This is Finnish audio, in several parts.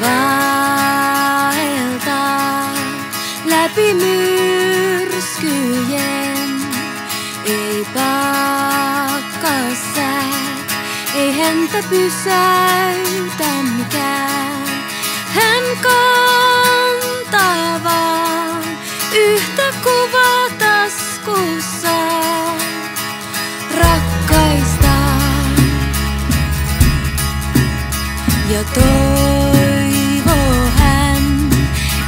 vaeltaa läpi myrskyjen. Ei pakkasää, ei häntä pysäytä mikään. Hän kantaa vaan yhtä kuvaa taskussaan rakkaistaan ja toivoo hän,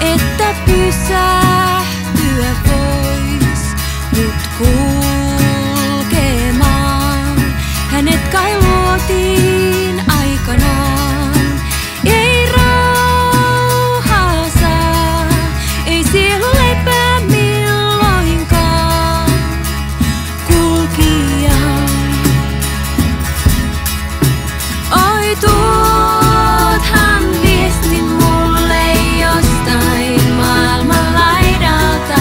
että pysähtyä pois nyt kulkemaan. Hänet kai luotiin aikanaan. Ei rauhaa saa, ei sielu lepää milloinkaan. Kulkija, oi tuothan viestin mulle jostain maailman laidalta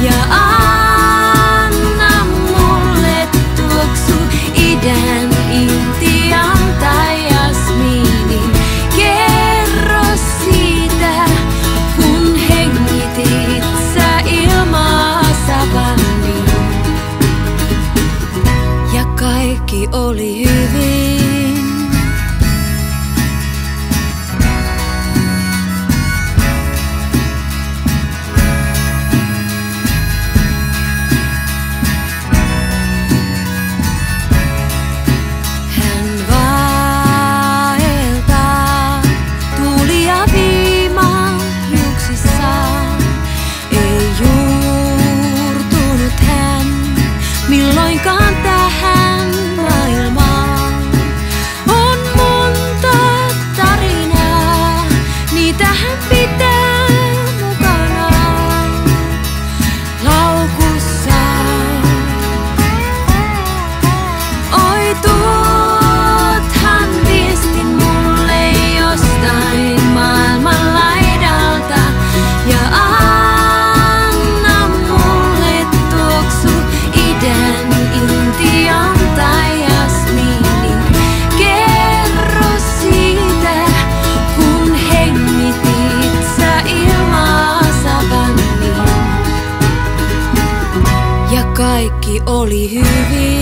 ja anna mulle tuoksu idän Intiaan tai jasmiinin. Kerro siitä, kun hengitit sä ilmaa savannin. Ja kaikki oli hyvin. Hän vaeltaa tuulia viimajuuksissaan. Ei juurtunut hän milloinkaan tähän maailmaan. On monta tarinaa, niitä hän pitää mukanaan laukussaan. Oi tuothan viestin mulle jostain maailman laidalta ja anna mulle tuoksu idän Intiaan tai jasmiinin. Kerro siitä, kun hengitit sä ilmaa savannin. Ja kaikki oli hyvin.